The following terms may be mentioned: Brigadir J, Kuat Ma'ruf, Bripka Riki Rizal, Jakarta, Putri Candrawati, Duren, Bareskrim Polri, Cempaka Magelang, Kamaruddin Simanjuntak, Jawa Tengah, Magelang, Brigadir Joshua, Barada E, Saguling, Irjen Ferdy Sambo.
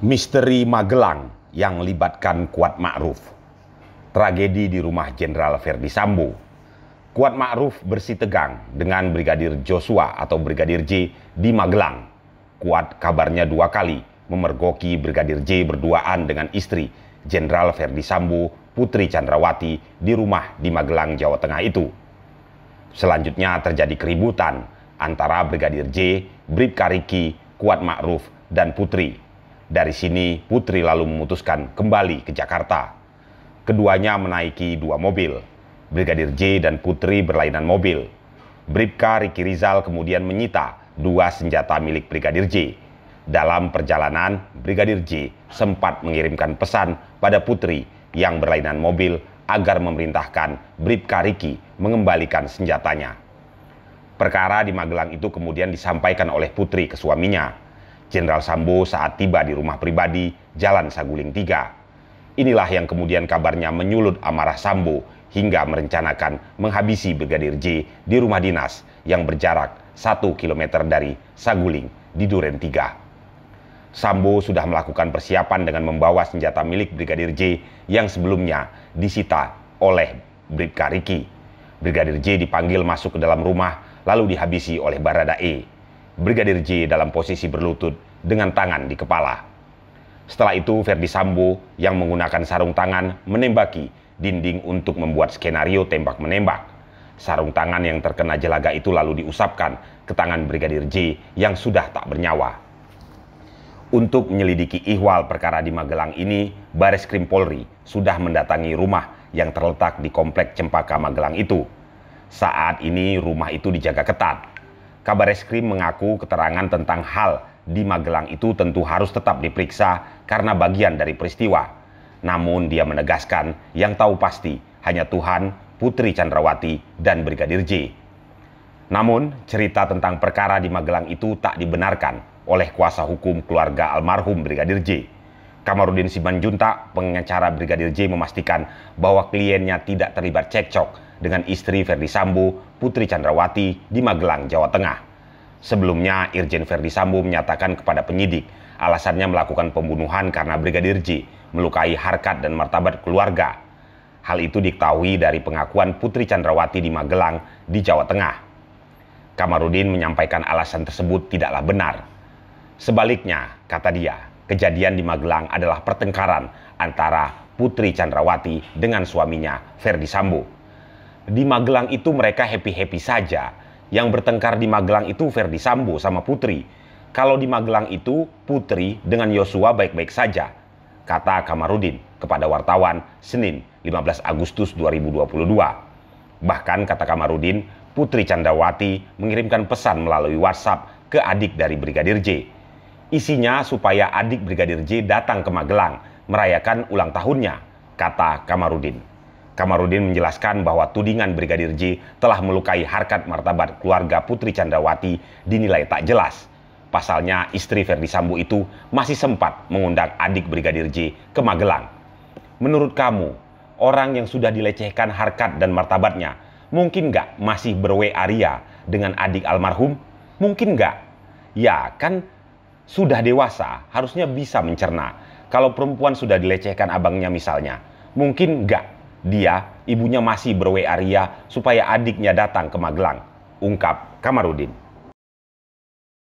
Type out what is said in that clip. Misteri Magelang yang melibatkan Kuat Ma'ruf. Tragedi di rumah Jenderal Ferdy Sambo. Kuat Ma'ruf bersih tegang dengan Brigadir Joshua atau Brigadir J di Magelang. Kuat kabarnya dua kali memergoki Brigadir J berduaan dengan istri Jenderal Ferdy Sambo, Putri Candrawati, di rumah di Magelang, Jawa Tengah itu. Selanjutnya terjadi keributan antara Brigadir J, Bripka Riki, Kuat Ma'ruf, dan Putri. Dari sini Putri lalu memutuskan kembali ke Jakarta. Keduanya menaiki dua mobil. Brigadir J dan Putri berlainan mobil. Bripka Riki Rizal kemudian menyita dua senjata milik Brigadir J. Dalam perjalanan, Brigadir J sempat mengirimkan pesan pada Putri yang berlainan mobil agar memerintahkan Bripka Riki mengembalikan senjatanya. Perkara di Magelang itu kemudian disampaikan oleh Putri ke suaminya, Jenderal Sambo, saat tiba di rumah pribadi Jalan Saguling 3. Inilah yang kemudian kabarnya menyulut amarah Sambo hingga merencanakan menghabisi Brigadir J di rumah dinas yang berjarak 1 km dari Saguling di Duren 3. Sambo sudah melakukan persiapan dengan membawa senjata milik Brigadir J yang sebelumnya disita oleh Bripka Riki. Brigadir J dipanggil masuk ke dalam rumah, lalu dihabisi oleh Barada E. Brigadir J dalam posisi berlutut dengan tangan di kepala. Setelah itu, Ferdy Sambo yang menggunakan sarung tangan menembaki dinding untuk membuat skenario tembak-menembak. Sarung tangan yang terkena jelaga itu lalu diusapkan ke tangan Brigadir J yang sudah tak bernyawa. Untuk menyelidiki ihwal perkara di Magelang ini, Bareskrim Polri sudah mendatangi rumah yang terletak di komplek Cempaka Magelang itu. Saat ini rumah itu dijaga ketat. Kabareskrim mengaku keterangan tentang hal di Magelang itu tentu harus tetap diperiksa karena bagian dari peristiwa. Namun dia menegaskan yang tahu pasti hanya Tuhan, Putri Candrawati, dan Brigadir J. Namun cerita tentang perkara di Magelang itu tak dibenarkan oleh kuasa hukum keluarga almarhum Brigadir J. Kamaruddin Simanjuntak, pengacara Brigadir J, memastikan bahwa kliennya tidak terlibat cekcok dengan istri Ferdy Sambo, Putri Candrawati, di Magelang, Jawa Tengah. Sebelumnya, Irjen Ferdy Sambo menyatakan kepada penyidik alasannya melakukan pembunuhan karena Brigadir J melukai harkat dan martabat keluarga. Hal itu diketahui dari pengakuan Putri Candrawati di Magelang, di Jawa Tengah. Kamaruddin menyampaikan alasan tersebut tidaklah benar. Sebaliknya, kata dia, kejadian di Magelang adalah pertengkaran antara Putri Candrawati dengan suaminya, Ferdy Sambo. Di Magelang itu mereka happy-happy saja. Yang bertengkar di Magelang itu Ferdy Sambo sama Putri. Kalau di Magelang itu Putri dengan Joshua baik-baik saja, kata Kamaruddin kepada wartawan Senin 15 Agustus 2022. Bahkan, kata Kamaruddin, Putri Candrawati mengirimkan pesan melalui WhatsApp ke adik dari Brigadir J. Isinya supaya adik Brigadir J datang ke Magelang merayakan ulang tahunnya, kata Kamaruddin. Kamaruddin menjelaskan bahwa tudingan Brigadir J telah melukai harkat martabat keluarga Putri Candrawati dinilai tak jelas. Pasalnya istri Ferdy Sambo itu masih sempat mengundang adik Brigadir J ke Magelang. Menurut kamu, orang yang sudah dilecehkan harkat dan martabatnya, mungkin nggak masih berwa ria dengan adik almarhum? Mungkin nggak? Ya kan, sudah dewasa, harusnya bisa mencerna. Kalau perempuan sudah dilecehkan abangnya misalnya, mungkin enggak. Dia, ibunya masih berwa ria supaya adiknya datang ke Magelang, ungkap Kamaruddin.